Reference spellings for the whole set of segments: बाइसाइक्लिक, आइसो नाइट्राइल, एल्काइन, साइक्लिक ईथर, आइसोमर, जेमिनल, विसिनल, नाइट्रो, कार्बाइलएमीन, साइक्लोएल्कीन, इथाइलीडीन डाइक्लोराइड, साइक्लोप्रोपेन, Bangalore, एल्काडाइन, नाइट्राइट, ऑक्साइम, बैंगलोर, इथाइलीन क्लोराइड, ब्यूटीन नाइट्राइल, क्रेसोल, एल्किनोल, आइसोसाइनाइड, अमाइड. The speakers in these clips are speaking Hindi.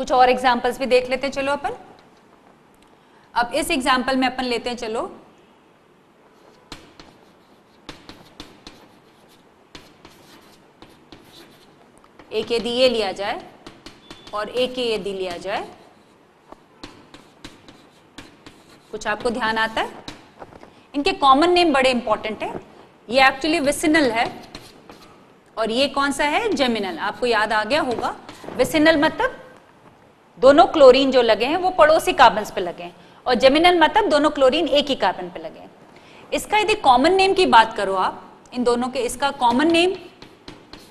कुछ और एग्जाम्पल्स भी देख लेते हैं। चलो अपन अब इस एग्जाम्पल में अपन लेते हैं, चलो एक यदि ये लिया जाए और एक यदि लिया जाए, कुछ आपको ध्यान आता है? इनके कॉमन नेम बड़े इंपॉर्टेंट है। ये एक्चुअली विसिनल है और ये कौन सा है? जेमिनल। आपको याद आ गया होगा विसिनल मतलब दोनों क्लोरीन जो लगे हैं वो पड़ोसी कार्बन्स पे लगे हैं, और जेमिनल मतलब दोनों क्लोरीन एक ही कार्बन पे लगे हैं। इसका यदि कॉमन नेम की बात करो आप इन दोनों के, इसका कॉमन नेम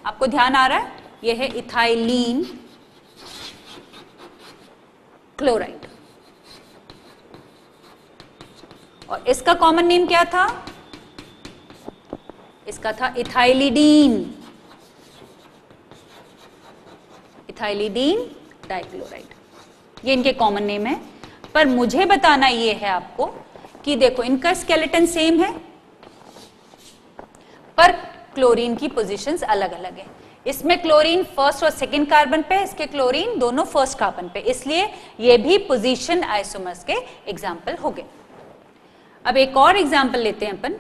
आपको ध्यान आ रहा है, ये है इथाइलीन क्लोराइड। और इसका कॉमन नेम क्या था? इसका था इथाइलीडीन, इथाइलीडीन डाइक्लोराइड। ये इनके कॉमन नेम है। पर मुझे बताना ये है आपको कि देखो इनका स्केलेटन सेम है पर क्लोरीन की पोजीशंस अलग अलग है। इसमें क्लोरीन फर्स्ट और सेकंड कार्बन पे, इसके क्लोरीन दोनों फर्स्ट कार्बन पे, इसलिए ये भी पोजीशन आइसोमर्स के एग्जाम्पल हो गए। अब एक और एग्जाम्पल लेते हैं अपन।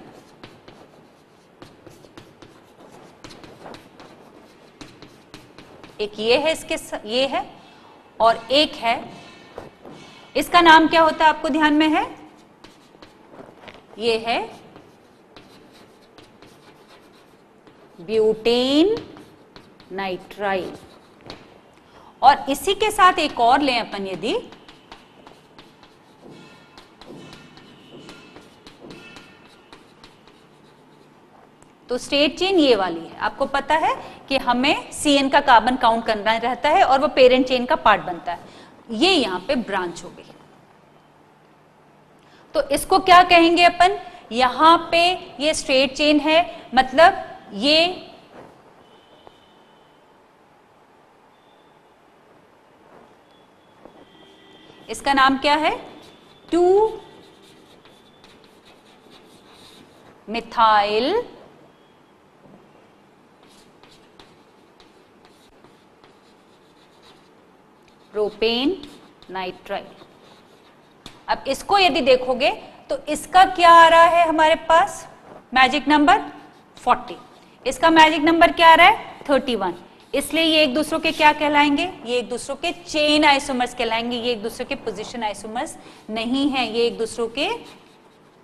एक ये है, इसके ये है और एक है, इसका नाम क्या होता है आपको ध्यान में है? ये है ब्यूटीन नाइट्राइल। और इसी के साथ एक और लें अपन, यदि तो स्टेट चेन ये वाली है। आपको पता है कि हमें CN का कार्बन काउंट करना रहता है और वो पेरेंट चेन का पार्ट बनता है। ये यहाँ पे ब्रांच हो गई, तो इसको क्या कहेंगे अपन? यहाँ पे ये स्ट्रेट चेन है, मतलब ये इसका नाम क्या है? 2 मिथाइल प्रोपेन नाइट्राइल। अब इसको यदि देखोगे तो इसका क्या आ रहा है हमारे पास? Magic number 40। इसका मैजिक नंबर क्या आ रहा है? 31। इसलिए ये एक दूसरों के क्या कहलाएंगे? ये एक दूसरों के चेन आइसोमर्स कहलाएंगे। ये एक दूसरे के पोजीशन आइसोमर्स नहीं है, ये एक दूसरों के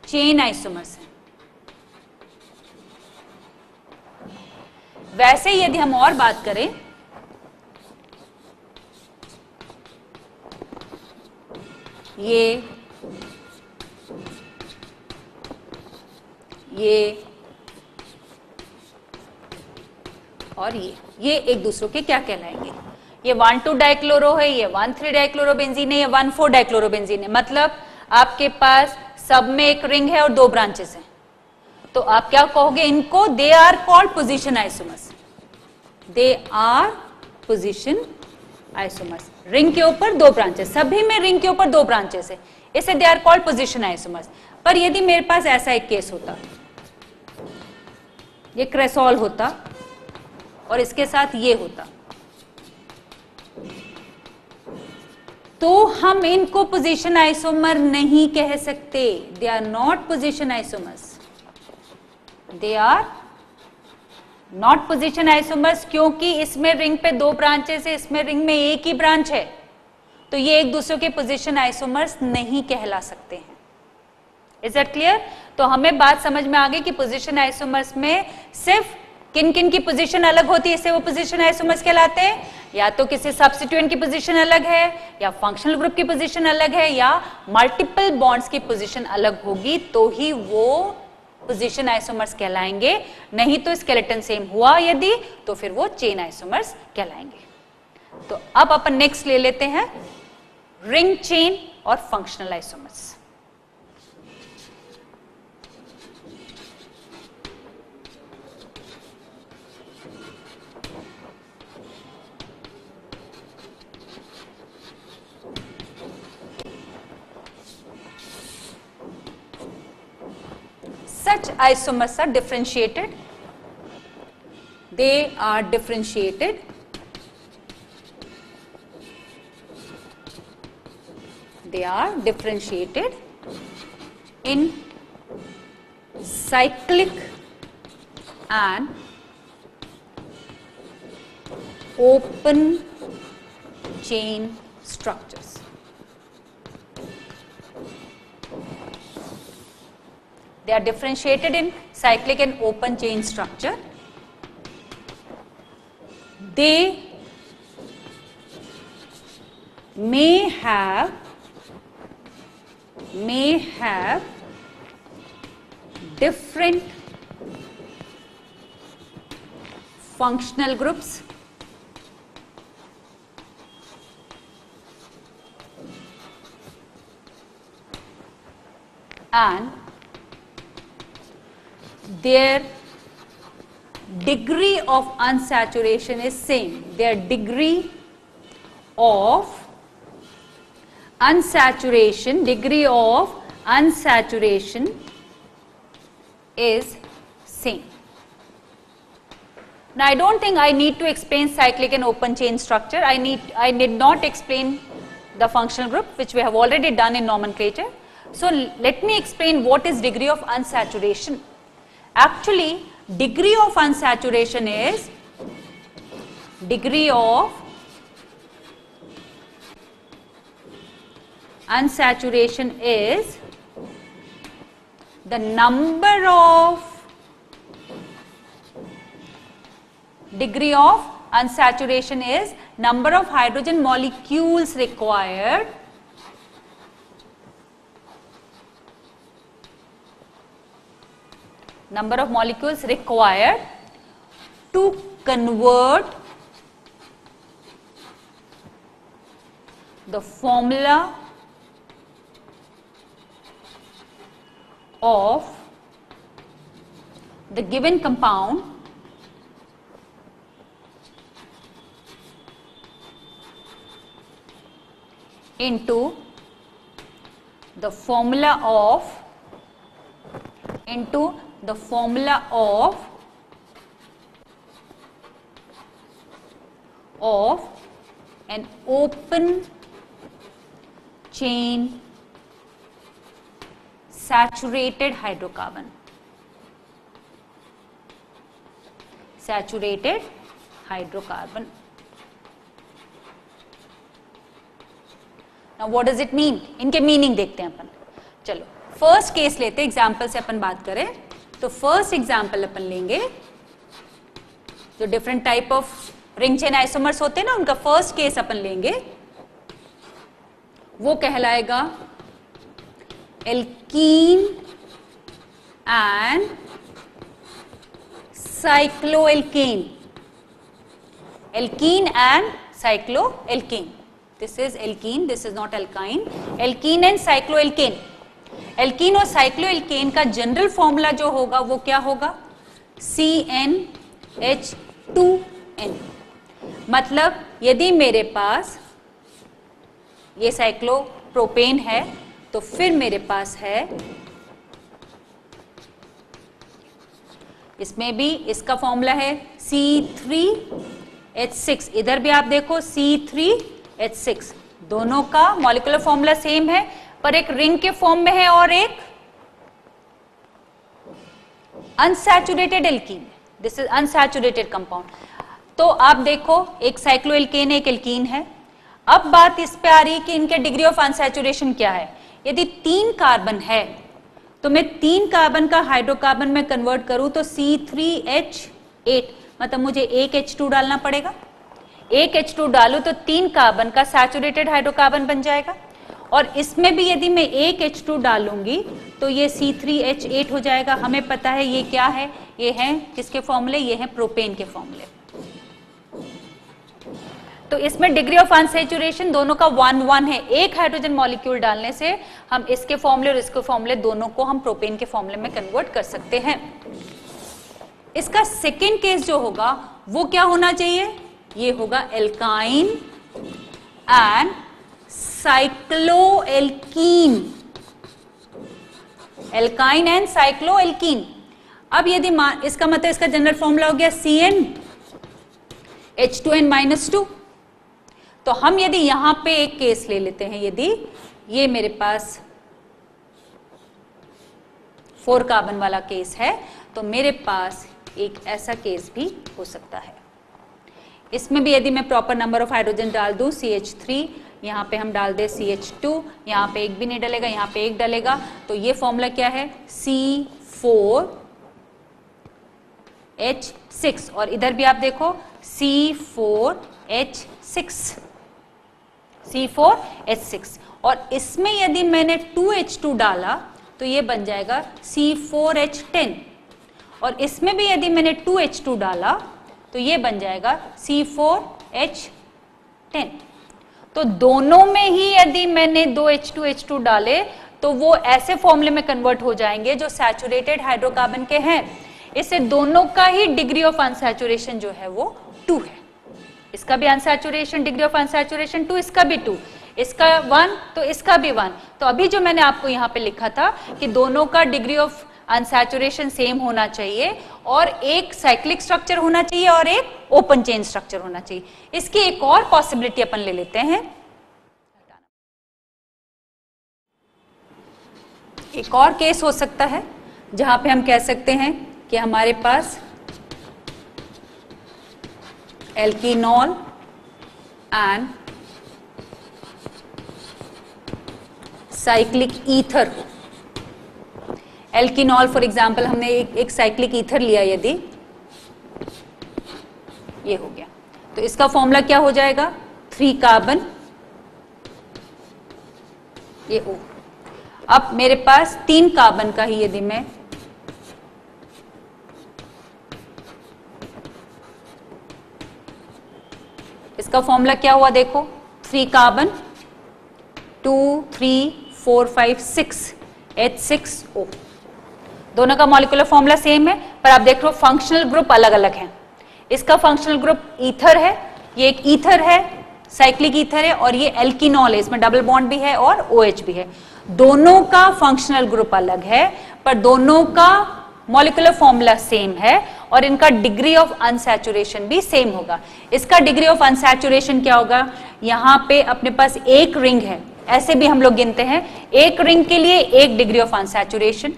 चेन आइसोमर्स है। वैसे यदि हम और बात करें ये और ये एक दूसरों के क्या कहलाएंगे? ये 1,2-डाइक्लोरो है, ये 1,3-डाइक्लोरोबेंजीन है, ये 1,4-डाइक्लोरोबेंजीन है। मतलब आपके पास सब में एक रिंग है और दो ब्रांचेस हैं। तो आप क्या कहोगे इनको? They are called position isomers, they are position isomers. Ring के ऊपर दो ब्रांचेस, सभी में रिंग के ऊपर दो ब्रांचेस है, इसे they are called position isomers. पर यदि मेरे पास ऐसा एक केस होता, ये क्रेसोल होता और इसके साथ ये होता, तो हम इनको पोजीशन आइसोमर नहीं कह सकते। They are not position isomers, they are not position isomers, क्योंकि इसमें रिंग पे दो ब्रांचेस है, इसमें रिंग में एक ही ब्रांच है, तो ये एक दूसरे के पोजीशन आइसोमर्स नहीं कहला सकते हैं। Is that clear? तो हमें बात समझ में आ गई कि पोजीशन आइसोमर्स में सिर्फ किन किन की पोजीशन अलग होती है, इससे वो पोजीशन आइसोमर्स कहलाते हैं। या तो किसी सब्स्टिट्यूएंट की पोजीशन अलग है, या फंक्शनल ग्रुप की पोजीशन अलग है, या मल्टीपल बॉन्ड्स की पोजीशन अलग होगी तो ही वो पोजीशन आइसोमर्स कहलाएंगे। नहीं तो स्केलेटन सेम हुआ यदि, तो फिर वो चेन आइसोमर्स कहलाएंगे। तो अब अपन नेक्स्ट ले लेते हैं रिंग चेन और functional isomers. Such isomers are differentiated. They are differentiated are differentiated in cyclic and open chain structures. They are differentiated in cyclic and open chain structure. They may have different functional groups, and their degree of unsaturation is same. Their degree of unsaturation, is same. Now, I don't think I need to explain cyclic and open chain structure. I did not explain the functional group, which we have already done in nomenclature. So, let me explain what is degree of unsaturation. Actually, degree of unsaturation is the number of hydrogen molecules required to convert the formula of the given compound into the formula of an open chain saturated hydrocarbon. Now what does it mean? इनके meaning देखते हैं अपन. चलो first case लेते हैं, example से अपन बात करें तो फर्स्ट एग्जाम्पल अपन लेंगे जो different type of ring chain isomers होते हैं ना, उनका फर्स्ट केस अपन लेंगे. वो कहलाएगा alkene and cycloalkane. This is alkene, this is not एल्काइन. Alkene and cycloalkane. Alkene और साइक्लोएल्केन का जनरल फॉर्मूला जो होगा वो क्या होगा? CnH2n. मतलब यदि मेरे पास ये साइक्लोप्रोपेन है तो फिर मेरे पास है, इसमें भी इसका फॉर्मूला है C3H6. इधर भी आप देखो C3H6. दोनों का मॉलिक्यूलर फॉर्मूला सेम है पर एक रिंग के फॉर्म में है और एक unsaturated alkene. This is unsaturated compound. तो आप देखो एक साइक्लोएल्केन एक एल्कीन है. अब बात इस पे आ रही है कि इनके डिग्री ऑफ अनसैचुरेशन क्या है. यदि 3 कार्बन है तो मैं 3 कार्बन का हाइड्रोकार्बन में कन्वर्ट करूं तो C3H8, मतलब मुझे एक H2 डालना पड़ेगा. एक H2 डालू तो 3 कार्बन का सैचुरेटेड हाइड्रोकार्बन बन जाएगा. और इसमें भी यदि मैं एक H2 डालूंगी तो ये C3H8 हो जाएगा. हमें पता है ये क्या है, ये है किसके फॉर्मूले, ये है प्रोपेन के फॉर्मूले. तो इसमें डिग्री ऑफ अनसैचुरेशन दोनों का 1-1 है. एक हाइड्रोजन मॉलिक्यूल डालने से हम इसके फॉर्मूले और इसके फॉर्मूले दोनों को हम प्रोपेन के फॉर्मूले में कन्वर्ट कर सकते हैं. इसका सेकेंड केस जो होगा वो क्या होना चाहिए? ये होगा एल्काइन and साइक्लोएल्कीन. एल्काइन and साइक्लोएल्कीन. अब यदि इसका मतलब इसका जनरल फॉर्मूला हो गया CnH2n-2. तो हम यदि यहां पे एक केस ले लेते हैं, यदि ये मेरे पास 4 कार्बन वाला केस है, तो मेरे पास एक ऐसा केस भी हो सकता है। इसमें भी यदि मैं प्रॉपर नंबर ऑफ हाइड्रोजन डाल दूं, CH3 यहाँ पे हम डाल दें, CH2 यहाँ पे एक भी नहीं डलेगा, यहाँ पे एक डलेगा, तो ये फॉर्मूला क्या है C4H6। और इधर भी आप देखो C4H6। और इसमें यदि मैंने 2H2 डाला तो ये बन जाएगा C4H10। और इसमें भी यदि मैंने 2H2 डाला तो ये बन जाएगा C4H10। तो दोनों में ही यदि मैंने 2H2 डाले तो वो ऐसे फॉर्मूले में कन्वर्ट हो जाएंगे जो सैचुरेटेड हाइड्रोकार्बन के हैं। इससे दोनों का ही डिग्री ऑफ अनसैचुरेशन जो है वो 2 है। इसका भी अनसैचुरेशन, डिग्री ऑफ अनसैचुरेशन 2, इसका भी 2, इसका 1 तो इसका भी 1। तो अभी जो मैंने आपको यहाँ पे लिखा था कि दोनों का डिग्री ऑफ अनसैचुरेशन सेम होना चाहिए और एक साइक्लिक स्ट्रक्चर होना चाहिए और एक ओपन चेन स्ट्रक्चर होना चाहिए। इसकी एक और पॉसिबिलिटी अपन ले लेते हैं, एक और केस हो सकता है जहां पे हम कह सकते हैं कि हमारे पास एल्किनोल and साइक्लिक ईथर। Alkenol for example हमने एक साइक्लिक ईथर लिया, यदि ये हो गया तो इसका फॉर्मूला क्या हो जाएगा 3 कार्बन, ये O। अब मेरे पास 3 कार्बन का ही यदि मैं इसका फॉर्मूला क्या हुआ देखो 3 कार्बन 2, 3, 4, 5, 6 H6O। दोनों का मॉलिकुलर फॉर्मूला सेम है, पर आप देख रहे हो फंक्शनल ग्रुप अलग अलग हैं। इसका फंक्शनल ग्रुप ईथर है, ये एक ईथर है, साइक्लिक ईथर है, और ये एल्किनॉल है, इसमें डबल बॉन्ड भी है और OH भी है। दोनों का फंक्शनल ग्रुप अलग है पर दोनों का मॉलिकुलर फॉर्मूला सेम है और इनका डिग्री ऑफ अनसैचुरेशन भी सेम होगा। इसका डिग्री ऑफ अनसैचुरेशन क्या होगा, यहाँ पे अपने पास एक रिंग है, ऐसे भी हम लोग गिनते हैं, एक रिंग के लिए 1 डिग्री ऑफ अनसैचुरेशन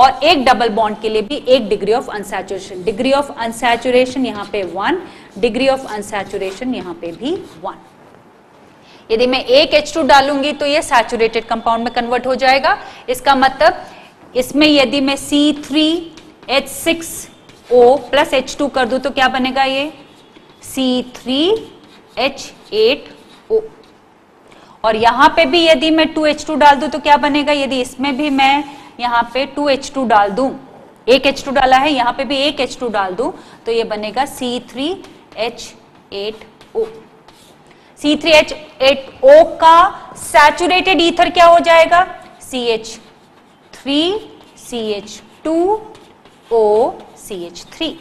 और एक डबल बॉन्ड के लिए भी 1 degree of unsaturation. Degree of unsaturation यहाँ पे 1, डिग्री ऑफ अनसैचुरेशन यहाँ पे भी 1। यदि मैं 1H2 डालूंगी तो ये सैचुरेटेड कंपाउंड में कन्वर्ट हो जाएगा। इसका मतलब इसमें यदि मैं C3H6O प्लस H2 कर दूं तो क्या बनेगा ये C3H8O। और यहाँ पे भी यदि मैं 2H2 डाल दूं तो क्या बनेगा, यदि इसमें भी मैं यहाँ पे 2H2 डाल दूं, 1H2 डाला है, यहाँ पे भी 1H2 डाल दूं तो ये बनेगा C3H8O। C3H8O का सैचुरेटेड ईथर क्या हो जाएगा CH3CH2OCH3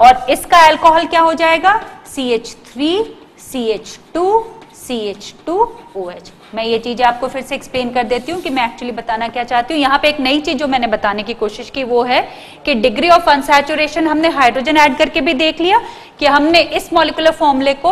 और इसका अल्कोहल क्या हो जाएगा CH3CH2CH2OH। मैं ये चीजें आपको फिर से एक्सप्लेन कर देती हूँ कि मैं एक्चुअली बताना क्या चाहती हूँ। यहाँ पे एक नई चीज जो मैंने बताने की कोशिश की वो है कि डिग्री ऑफ अनसैचुरेशन हमने हाइड्रोजन ऐड करके भी देख लिया कि हमने इस मॉलिकुलर फॉर्मूले को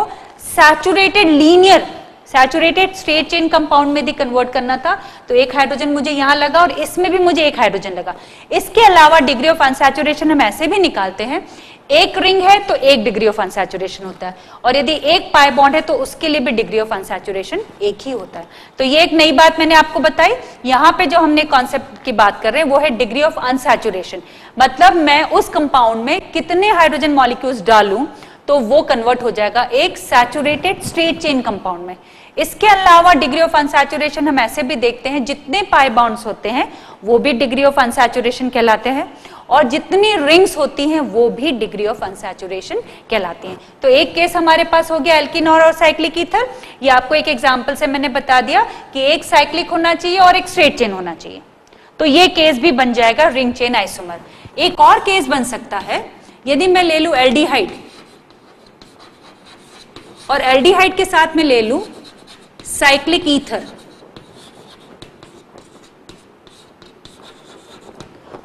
saturated linear saturated straight chain compound में भी कन्वर्ट करना था। तो एक हाइड्रोजन मुझे यहाँ लगा और इसमें भी मुझे एक हाइड्रोजन लगा। इसके अलावा डिग्री ऑफ अनसैचुरेशन हम ऐसे भी निकालते हैं, एक रिंग है तो 1 डिग्री ऑफ अनसैचुरेशन होता है और यदि एक पाई बॉन्ड है तो उसके लिए भी डिग्री ऑफ अनसैचुरेशन 1 ही होता है। तो ये एक नई बात मैंने आपको बताई। यहाँ पे जो हमने कॉन्सेप्ट की बात कर रहे हैं वो है डिग्री ऑफ अनसैचुरेशन, मतलब मैं उस कंपाउंड में कितने हाइड्रोजन मॉलिक्यूल्स डालूं तो वो कन्वर्ट हो जाएगा एक सैचुरेटेड स्ट्रेट चेन कंपाउंड में। इसके अलावा डिग्री ऑफ अनसैचुरेशन हम ऐसे भी देखते हैं जितने पाई बॉन्ड्स होते हैं वो भी डिग्री ऑफ अनसैचुरेशन कहलाते हैं और जितनी रिंग्स होती हैं वो भी डिग्री ऑफ अनसैचुरेशन कहलाती हैं। तो एक केस हमारे पास हो गया एल्किनॉल और साइक्लिक ईथर। ये आपको एक एग्जांपल से मैंने बता दिया कि एक साइक्लिक होना चाहिए और एक स्ट्रेट चेन होना चाहिए। तो ये केस भी बन जाएगा रिंग चेन आइसोमर। एक और केस बन सकता है यदि मैं ले लूं एल्डिहाइड और एल्डिहाइड के साथ में ले लूं साइक्लिक ईथर।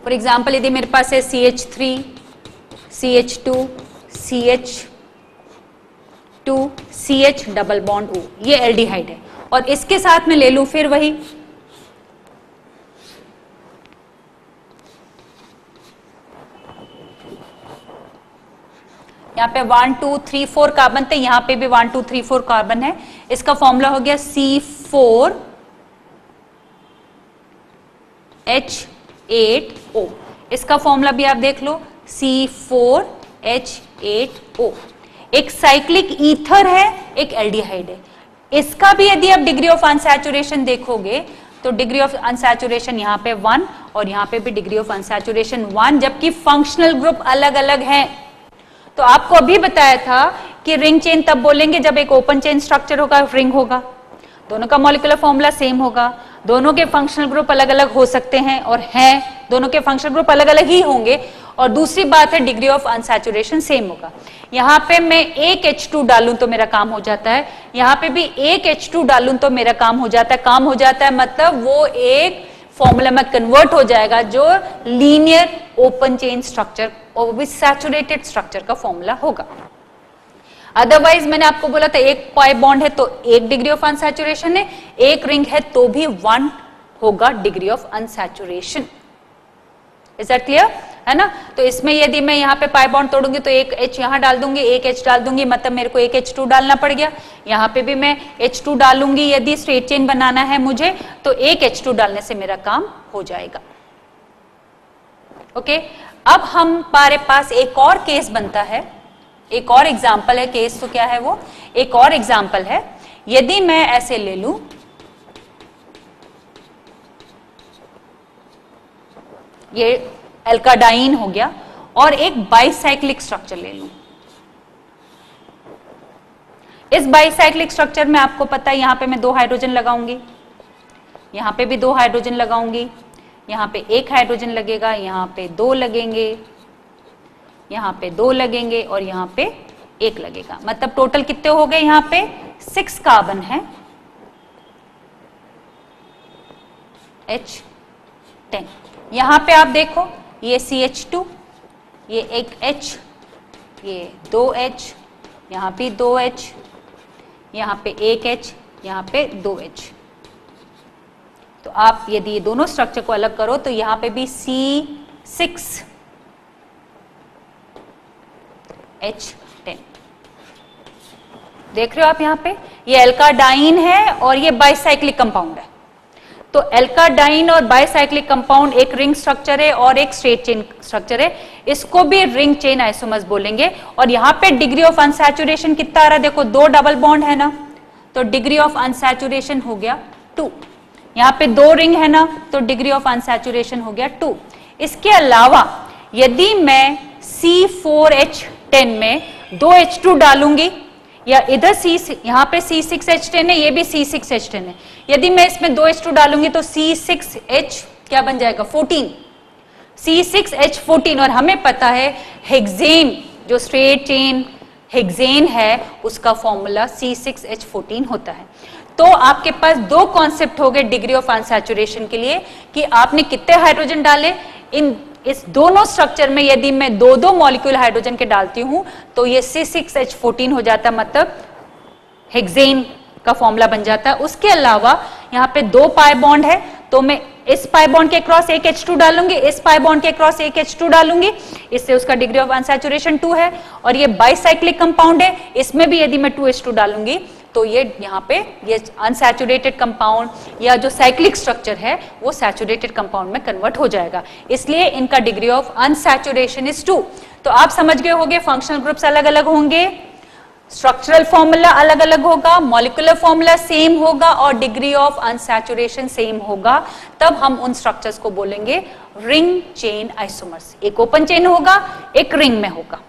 फॉर एग्जाम्पल यदि मेरे पास है CH3, CH2, CH2, CH double bond O, ये एल्डिहाइड है और इसके साथ में ले लूं फिर वही यहाँ पे 1 2 3 4 कार्बन थे, यहाँ पे भी 1 2 3 4 कार्बन है। इसका फॉर्मूला हो गया C4H8O। इसका फॉर्मूला भी आप देख लो C4H8O। एक साइक्लिक ईथर है, एक एल्डिहाइड है। इसका भी यदि आप डिग्री ऑफ अनसैचुरेशन देखोगे तो डिग्री ऑफ अनसैचुरेशन यहाँ पे 1 और यहाँ पे भी डिग्री ऑफ अनसैचुरेशन 1, जबकि फंक्शनल ग्रुप अलग अलग है। तो आपको अभी बताया था कि रिंग चेन तब बोलेंगे जब एक ओपन चेन स्ट्रक्चर होगा, रिंग होगा, दोनों का मॉलिक्यूलर फॉर्मूला सेम होगा, दोनों के फंक्शनल ग्रुप अलग अलग हो सकते हैं और हैं, दोनों के फंक्शनल ग्रुप अलग अलग ही होंगे। और दूसरी बात है डिग्री ऑफ अनसैचुरेशन सेम होगा। यहाँ पे मैं एक H2 डालूं तो मेरा काम हो जाता है, यहाँ पे भी एक H2 डालूं तो मेरा काम हो जाता है। काम हो जाता है मतलब वो एक फॉर्मूला में कन्वर्ट हो जाएगा जो लीनियर ओपन चेन स्ट्रक्चर और वो भी सैचुरेटेड स्ट्रक्चर का फॉर्मूला होगा। अदरवाइज मैंने आपको बोला था एक पाई बॉन्ड है तो एक डिग्री ऑफ अनसैचुरेशन है, एक रिंग है तो भी 1 होगा degree of unsaturation. Is that clear है ना? तो इसमें यदि मैं यहाँ पे पाई बॉन्ड तोड़ूंगी तो एक H यहाँ डाल दूंगी, एक H डाल दूंगी, मतलब मेरे को एक H2 डालना पड़ गया। यहाँ पे भी मैं H2 डालूंगी, यदि स्ट्रेट चेन बनाना है मुझे तो एक H2 डालने से मेरा काम हो जाएगा। ओके, अब हमारे पास एक और केस बनता है, एक और एग्जाम्पल है। केस तो क्या है वो, एक और एग्जाम्पल है। यदि मैं ऐसे ले लूं ये एल्काडाइन हो गया और एक बाइसाइक्लिक स्ट्रक्चर ले लूं। इस बाइसाइक्लिक स्ट्रक्चर में आपको पता है यहां पे मैं 2 हाइड्रोजन लगाऊंगी, यहां पे भी 2 हाइड्रोजन लगाऊंगी, यहां पे 1 हाइड्रोजन लगेगा, यहां पे 2 लगेंगे, यहां पे 2 लगेंगे और यहां पे 1 लगेगा। मतलब टोटल कितने हो गए, यहां पे 6 कार्बन है H10। यहां पे आप देखो ये CH2, ये एक H, ये 2H, यहाँ पे 2H, यहाँ पे 1H, यहाँ पे 2H। तो आप यदि ये दोनों स्ट्रक्चर को अलग करो तो यहाँ पे भी C6H10। देख रहे हो आप, यहाँ पे ये एल्काडाइन है और ये बाइसाइक्लिक कंपाउंड है। तो एल्काडाइन और बाइसाइक्लिक कंपाउंड एक रिंग स्ट्रक्चर है और एक स्ट्रेट चेन स्ट्रक्चर है। इसको भी रिंग चेन आइसोमर्स बोलेंगे। और यहाँ पे डिग्री ऑफ अनसैचुरेशन कितना आ रहा है, देखो 2 डबल बॉन्ड है ना तो डिग्री ऑफ अनसैचुरेशन हो गया 2। यहाँ पे 2 रिंग है ना तो डिग्री ऑफ अनसैचुरेशन हो गया 2। इसके अलावा यदि मैं C4H10 में 2H2 डालूंगी या इधर यहाँ पे C6H10 है, ये भी C6H10 है, यदि मैं इसमें 2H2 डालूंगी तो C6H क्या बन जाएगा 14, C6H14। और हमें पता है हेक्सेन जो स्ट्रेट चेन हेक्सेन है उसका फॉर्मूला C6H14 होता है। तो आपके पास 2 कॉन्सेप्ट हो गए डिग्री ऑफ अनसैचुरेशन के लिए कि आपने कितने हाइड्रोजन डाले। इस दोनों स्ट्रक्चर में यदि मैं 2 मॉलिक्यूल हाइड्रोजन के डालती हूं तो ये C6H14 हो जाता, मतलब हेक्सेन का फॉर्मूला बन जाता है। उसके अलावा यहाँ पे 2 पाई बॉन्ड है तो मैं इस पाई बॉन्ड के क्रॉस एक H2 डालूंगी, इस पाई बॉन्ड के क्रॉस एक H2 डालूंगी, इससे उसका डिग्री ऑफ अनसैचुरेशन 2 है। और ये बाइसाइक्लिक कंपाउंड है, इसमें भी यदि मैं 2H2 डालूंगी तो ये यहाँ पे ये अनसैचुरेटेड कंपाउंड या जो साइक्लिक स्ट्रक्चर है वो सैचुरेटेड कंपाउंड में कन्वर्ट हो जाएगा, इसलिए इनका डिग्री ऑफ अनसैचुरेशन इज 2। तो आप समझ गए होंगे फंक्शनल ग्रुप्स अलग अलग होंगे, स्ट्रक्चरल फॉर्मूला अलग अलग होगा, मॉलिकुलर फॉर्मूला सेम होगा और डिग्री ऑफ अनसैचुरेशन सेम होगा। तब हम उन स्ट्रक्चर्स को बोलेंगे रिंग चेन आइसोमर्स। एक ओपन चेन होगा, एक रिंग में होगा,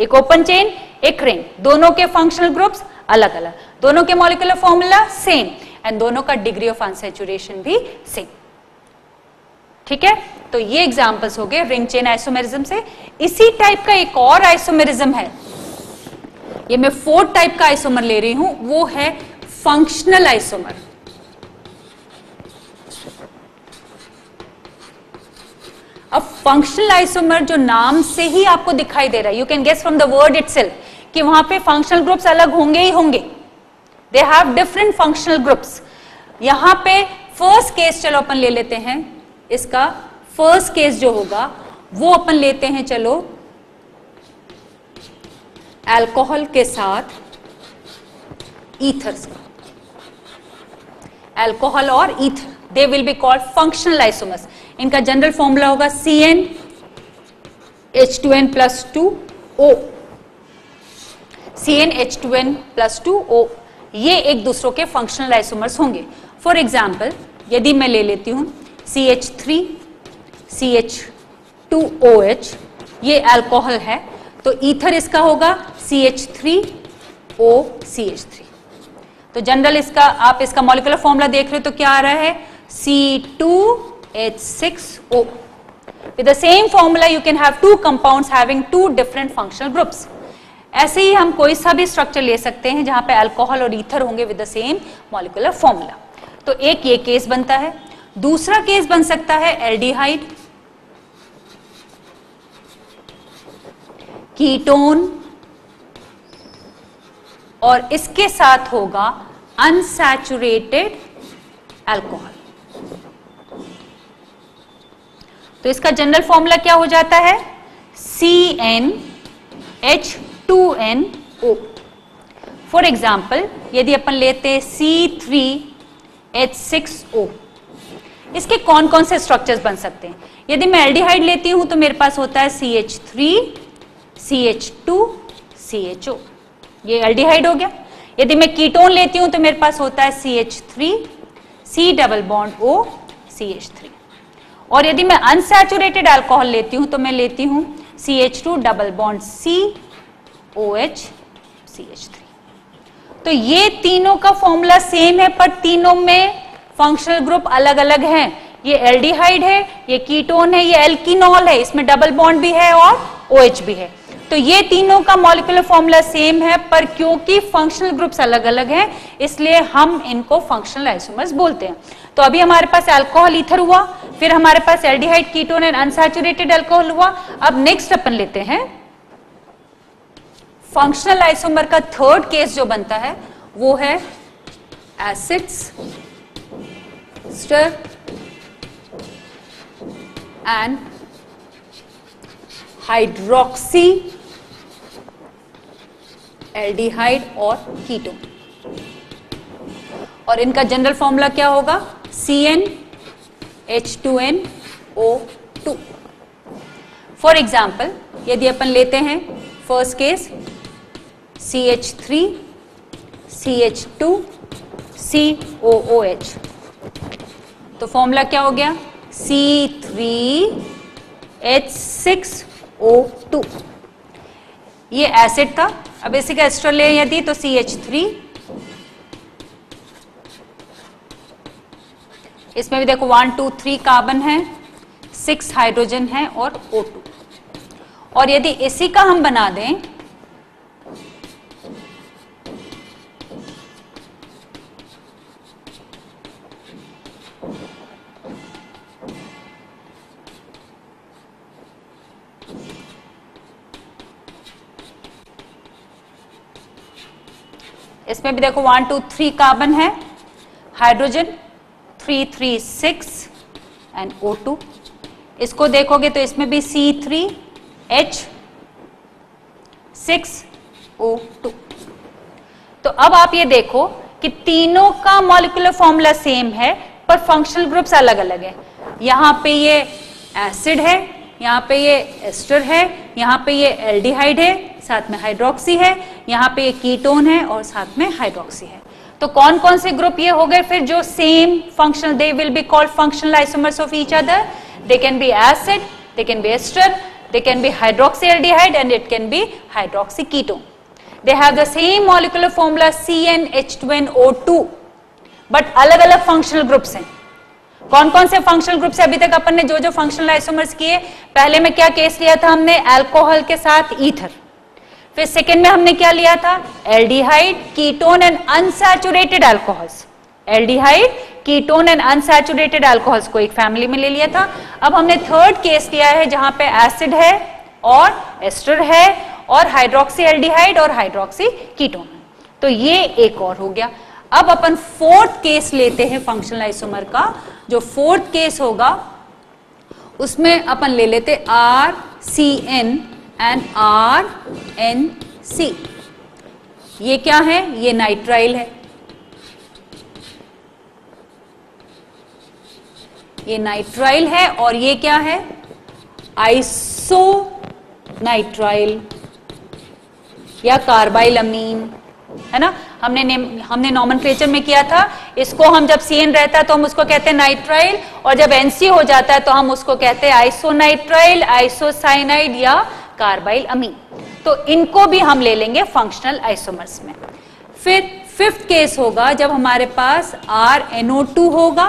एक ओपन चेन एक रिंग, दोनों के फंक्शनल ग्रुप्स अलग अलग, दोनों के मॉलिकुलर फॉर्मूला सेम एंड दोनों का डिग्री ऑफ अनसैचुरेशन भी सेम। ठीक है, तो ये एग्जांपल्स हो गए रिंग चेन आइसोमेरिज्म से। इसी टाइप का एक और आइसोमेरिज्म है, ये मैं 4th टाइप का आइसोमर ले रही हूं, वो है फंक्शनल आइसोमर। अब फंक्शनल आइसोमर जो नाम से ही आपको दिखाई दे रहा है, you can guess from the word itself कि वहां पे फंक्शनल ग्रुप्स अलग होंगे ही होंगे, they have different functional groups. यहां पे फर्स्ट केस चलो अपन ले लेते हैं, इसका फर्स्ट केस जो होगा वो अपन लेते हैं चलो अल्कोहल के साथ ईथर्स का, अल्कोहल और ether they will be called functional isomers. इनका जनरल फॉर्मूला होगा CnH2n+2O, CnH2n+2O। ये एक दूसरों के फंक्शनल आइसोमर्स होंगे। फॉर एग्जाम्पल यदि मैं ले लेती हूं CH3CH2OH, ये अल्कोहल है तो ईथर इसका होगा CH3OCH3। तो जनरल इसका आप इसका मॉलिक्यूलर फॉर्मूला देख रहे हो तो क्या आ रहा है C2H6O। With the same formula you can have two compounds having two different functional groups। ऐसे ही हम कोई सा भी स्ट्रक्चर ले सकते हैं जहां पे अल्कोहल और ईथर होंगे with the same molecular formula. तो एक ये केस बनता है। दूसरा केस बन सकता है एल्डिहाइड, कीटोन, और इसके साथ होगा अनसैचुरेटेड अल्कोहल। तो इसका जनरल फॉर्मूला क्या हो जाता है CnH2nO। फॉर एग्जाम्पल यदि अपन लेते C3H6O, इसके कौन कौन से स्ट्रक्चर्स बन सकते हैं। यदि मैं एल्डिहाइड लेती हूं तो मेरे पास होता है CH3CH2CHO, ये एल्डिहाइड हो गया। यदि मैं कीटोन लेती हूं तो मेरे पास होता है CH3C⁺OCH3। और यदि मैं अनसैचुरेटेड अल्कोहल लेती हूं तो मैं लेती हूं CH2COOCH3। तो ये तीनों का फॉर्मूला सेम है पर तीनों में फंक्शनल ग्रुप अलग अलग हैं। ये एल्डिहाइड है, ये कीटोन है, ये एल्किनोल है, इसमें डबल बॉन्ड भी है और OH भी है। तो ये तीनों का मॉलिक्यूलर फॉर्मूला सेम है पर क्योंकि फंक्शनल ग्रुप्स अलग अलग हैं इसलिए हम इनको फंक्शनल आइसोमर्स बोलते हैं। तो अभी हमारे पास अल्कोहल ईथर हुआ, फिर हमारे पास aldehyde, ketone and unsaturated alcohol हुआ। अब नेक्स्ट अपन लेते हैं फंक्शनल आइसोमर का थर्ड केस जो बनता है वो है एसिड्स एंड हाइड्रोक्सी एल्डिहाइड और कीटोन, और इनका जनरल फॉर्मूला क्या होगा CnH2nO2। फॉर एग्जाम्पल यदि अपन लेते हैं फर्स्ट केस CH3CH2COOH, तो फॉर्मूला क्या हो गया C3H6O2। ये एसिड था। अब इसी का एस्टर ले यदि तो CH3, इसमें भी देखो 1, 2, 3 कार्बन है, 6 हाइड्रोजन है और O2। और यदि इसी का हम बना दें इसमें भी देखो 1, 2, 3 कार्बन है, हाइड्रोजन 3, 3, 6 एंड O2। इसको देखोगे तो इसमें भी C3H6O2। तो अब आप ये देखो कि तीनों का मॉलिक्यूलर फॉर्मूला सेम है पर फंक्शनल ग्रुप्स अलग अलग है। यहाँ पे ये एसिड है, यहाँ पे ये एस्टर है, यहाँ पे ये एल्डिहाइड है, साथ में हाइड्रोक्सी है, यहाँ पे ये कीटोन है और साथ में हाइड्रोक्सी है। तो कौन कौन से ग्रुप ये हो गए फिर जो same functional, they will be called functional isomers of each other. They can be acid, they can be ester, they can be hydroxy aldehyde and it can be hydroxy ketone. They have the same molecular formula CnH2nO2 but अलग अलग फंक्शनल ग्रुप्स हैं। कौन कौन से फंक्शनल ग्रुप्स है? अभी तक अपन ने जो जो फंक्शनल आइसोमर्स किए, पहले में क्या केस लिया था हमने अल्कोहल के साथ ईथर, फिर सेकेंड में हमने क्या लिया था aldehyde, ketone and unsaturated alcohols. Aldehyde, ketone and unsaturated alcohols को एक फैमिली में ले लिया था। अब हमने थर्ड केस लिया है जहां पे एसिड है और एस्टर है और हाइड्रोक्सी एल्डिहाइड और हाइड्रोक्सी कीटोन। तो ये एक और हो गया। अब अपन फोर्थ केस लेते हैं फंक्शनल आइसोमर का। जो फोर्थ केस होगा उसमें अपन ले लेते R C N and R N C. ये क्या है? ये नाइट्राइल है, ये नाइट्राइल है। और ये क्या है? आइसो नाइट्राइल या कार्बाइलएमीन, है ना। हमने नॉमेनक्लेचर में किया था इसको। हम जब CN रहता है तो हम उसको कहते हैं नाइट्राइल, और जब NC हो जाता है तो हम उसको कहते हैं आइसो नाइट्राइल, आइसोसाइनाइड या कार्बाइलएमीन। तो इनको भी हम ले लेंगे फंक्शनल आइसोमर्स में। फिर फिफ्थ केस होगा जब हमारे पास RNO2 होगा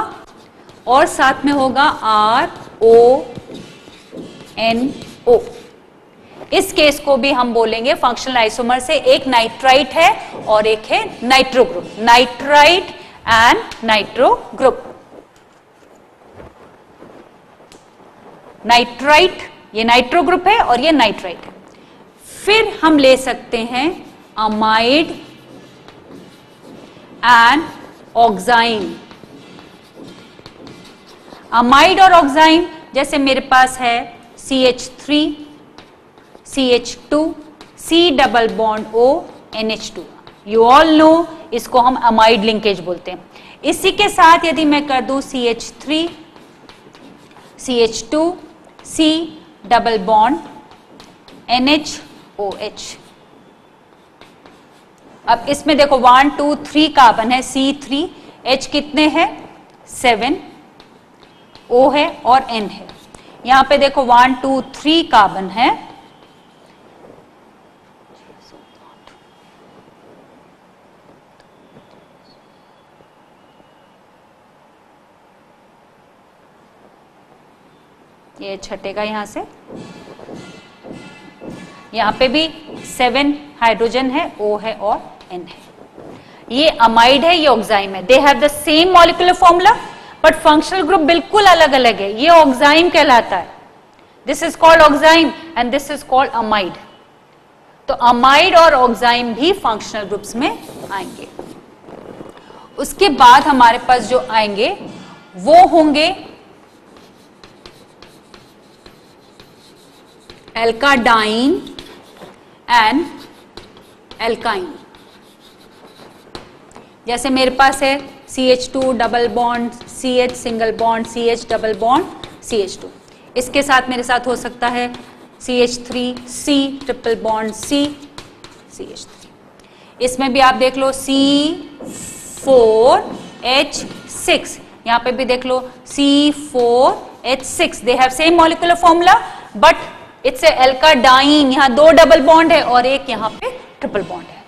और साथ में होगा RONO। इस केस को भी हम बोलेंगे फंक्शनल आइसोमर से। एक नाइट्राइट है और एक है नाइट्रो group, नाइट्राइट and नाइट्रो group. नाइट्राइट, ये नाइट्रो ग्रुप है और ये नाइट्राइट है। फिर हम ले सकते हैं अमाइड एंड ऑक्साइम। अमाइड और ऑक्साइम, जैसे मेरे पास है CH3 CH2 C double bond O NH2। You all know इसको हम अमाइड लिंकेज बोलते हैं। इसी के साथ यदि मैं कर दूं CH3 CH2 C double bond NH OH। अब इसमें देखो 1, 2, 3 कार्बन है, C3, H कितने हैं? 7, O है और N है। यहां पे देखो 1, 2, 3 कार्बन है, ये छटेगा यहां से। यहां पे भी 7 हाइड्रोजन है, O है और N है। ये अमाइड है, ये ऑक्साइम है। They have the same molecular formula but functional group बिल्कुल अलग अलग है। ये ऑक्साइम कहलाता है, this is called ऑक्साइम and this is called अमाइड। तो अमाइड और ऑक्साइम भी फंक्शनल ग्रुप्स में आएंगे। उसके बाद हमारे पास जो आएंगे वो होंगे एल्काडाइन एंड एल्काइन। जैसे मेरे पास है CH2 double bond CH single bond CH double bond CH2। इसके साथ मेरे साथ हो सकता है CH3 C triple bond C CH3। इसमें भी आप देख लो C4H6, यहाँ पे भी देख लो C4H6। They have same molecular formula but it's एल्काडाइन। यहाँ 2 डबल बॉन्ड है और एक यहाँ पे ट्रिपल बॉन्ड है।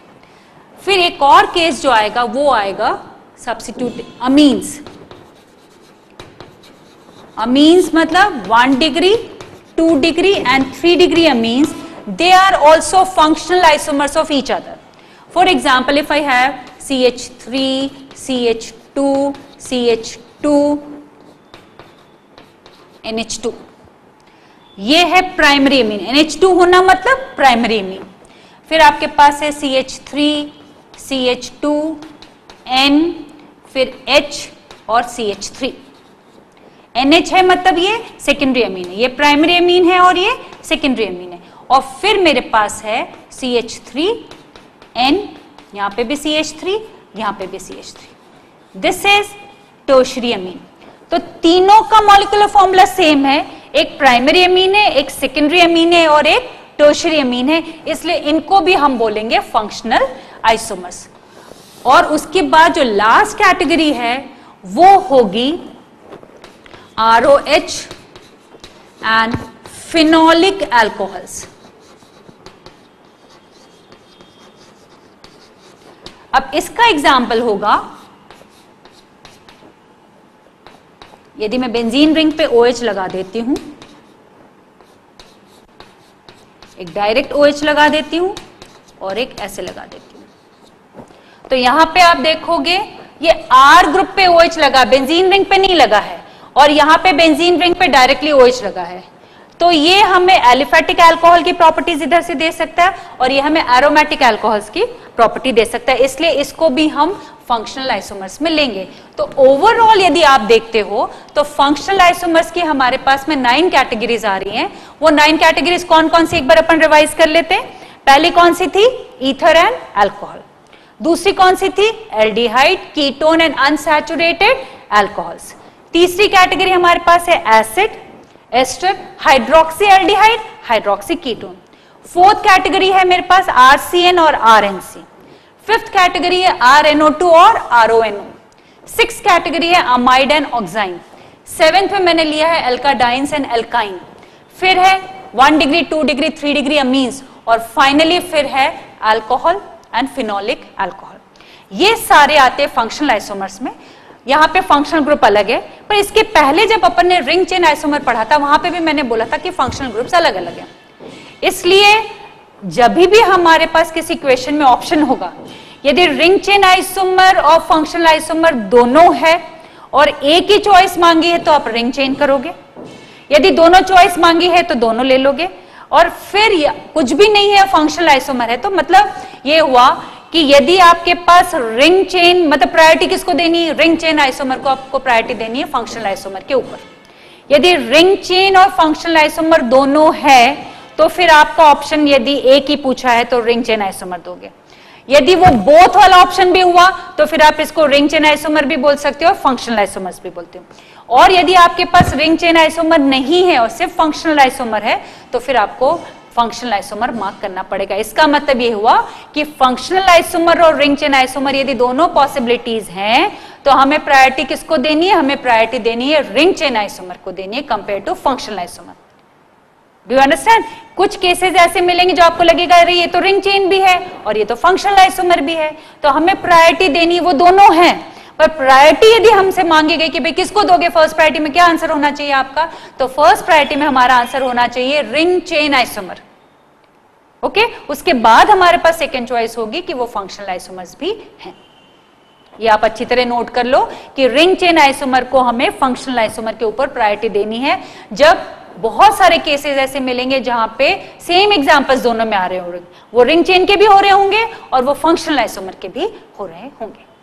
फिर एक और केस जो आएगा वो आएगा सब्स्टिट्यूट अमीन्स। अमीन्स मतलब 1 degree 2 degree and 3 degree amines. They are also functional isomers of each other. For example if I have CH3 CH2 CH2 NH2, ये है प्राइमरी अमीन। NH2 होना मतलब प्राइमरी अमीन। फिर आपके पास है CH3 CH2 N फिर H और CH3। NH है मतलब ये सेकेंडरी अमीन है, ये प्राइमरी अमीन है और ये सेकेंडरी अमीन है। और फिर मेरे पास है CH3 N, यहाँ पे भी CH3, यहाँ पे भी CH3। This is tertiary amine. तो तीनों का मॉलिक्यूलर फॉर्मूला सेम है। एक प्राइमरी अमीन है, एक सेकेंडरी अमीन है और एक टर्शियरी अमीन है। इसलिए इनको भी हम बोलेंगे फंक्शनल आइसोमर्स। और उसके बाद जो लास्ट कैटेगरी है वो होगी ROH एंड फिनोलिक अल्कोहल्स। अब इसका एग्जाम्पल होगा, यदि मैं बेंजीन रिंग पे OH लगा देती हूं, एक डायरेक्ट OH लगा देती हूं और एक ऐसे लगा देती हूं, तो यहां पे आप देखोगे ये R ग्रुप पे OH लगा, बेंजीन रिंग पे नहीं लगा है, और यहां पे बेंजीन रिंग पे डायरेक्टली OH लगा है। तो ये हमें एलिफेटिक अल्कोहल की प्रॉपर्टीज इधर से दे सकता है और ये हमें एरोमेटिक अल्कोहल्स की प्रॉपर्टी दे सकता है। इसलिए इसको भी हम फंक्शनल आइसोमर्स में लेंगे। तो ओवरऑल यदि आप देखते हो तो फंक्शनल आइसोमर्स की हमारे पास में 9 कैटेगरीज आ रही हैं। वो 9 कैटेगरीज कौन कौन सी एक बार अपन रिवाइज कर लेते हैं। पहली कौन सी थी, ईथर एंड अल्कोहल। दूसरी कौन सी थी, aldehyde, ketone and unsaturated alcohols. तीसरी कैटेगरी हमारे पास है acid, ester, hydroxy aldehyde, hydroxy ketone. Fourth category है मेरे पास आरसीएन और आरएनसी। फिफ्थ कैटेगरी है आरएनओ2 और आरओएनओ। सिक्स्थ कैटेगरी है अमाइड एंड ऑक्साइम। सेवेंथ में मैंने लिया है एल्काडाइन्स एंड एल्काइन। फिर है 1 डिग्री, 2 डिग्री, 3 डिग्री अमीन्स, और फाइनली फिर है अल्कोहल एंड फिनोलिक अल्कोहल। ये सारे आते हैं फंक्शनल आइसोमर्स में। यहाँ पे फंक्शनल ग्रुप अलग है, पर इसके पहले जब अपन ने रिंग चेन आइसोमर पढ़ा था वहां पे भी मैंने बोला था कि फंक्शनल ग्रुप्स अलग अलग है। इसलिए जब भी हमारे पास किसी क्वेश्चन में ऑप्शन होगा, यदि रिंग चेन आइसोमर और फंक्शनल आइसोमर दोनों है और एक ही चॉइस मांगी है तो आप रिंग चेन करोगे, यदि दोनों चॉइस मांगी है तो दोनों ले लोगे, और फिर कुछ भी नहीं है फंक्शनल आइसोमर है तो मतलब ये हुआ कि यदि आपके पास रिंग चेन, मतलब प्रायोरिटी किसको देनी है, रिंग चेन आइसोमर को आपको प्रायोरिटी देनी है फंक्शनल आइसोमर के ऊपर। यदि रिंग चेन और फंक्शनल आइसोमर दोनों है तो फिर आपका ऑप्शन यदि एक ही पूछा है तो रिंग चेन आइसोमर दोगे। यदि वो बोथ वाला ऑप्शन भी हुआ तो फिर आप इसको रिंग चेन आइसोमर भी बोल सकते हो और फंक्शनल आइसोमर्स भी बोलते हो। और यदि आपके पास रिंग चेन आइसोमर नहीं है और सिर्फ फंक्शनल आइसोमर है तो फिर आपको फंक्शनल आइसोमर मार्क करना पड़ेगा। इसका मतलब ये हुआ कि फंक्शनल आइसोमर और रिंग चेन आइसोमर यदि दोनों पॉसिबिलिटीज हैं तो हमें प्रायोरिटी किसको देनी है, हमें प्रायोरिटी देनी है रिंग चेन आइसोमर को देनी है compare to functional आइसोमर। Do you understand. कुछ केसेस ऐसे मिलेंगे जो आपको लगेगा अरे ये तो रिंग चेन भी है और ये तो फंक्शनल आइसोमर भी है, तो हमें प्रायोरिटी देनी वो दोनों है। पर प्रायोरिटी यदि हमसे मांगी गई कि भाई किसको दोगे फर्स्ट प्रायोरिटी में, क्या आंसर होना चाहिए आपका, तो फर्स्ट प्रायोरिटी में हमारा आंसर होना चाहिए रिंग चेन आइसोमर। ओके, उसके बाद हमारे पास सेकेंड चॉइस होगी कि वो फंक्शनल आइसोमर्स भी हैं। ये आप अच्छी तरह नोट कर लो कि रिंग चेन आइसोमर को हमें फंक्शनल आइसोमर के ऊपर प्रायोरिटी देनी है। जब बहुत सारे केसेस ऐसे मिलेंगे जहां पे सेम एग्जाम्पल्स दोनों में आ रहे होंगे, वो रिंग चेन के भी हो रहे होंगे और वो फंक्शनल आइसोमर के भी हो रहे होंगे।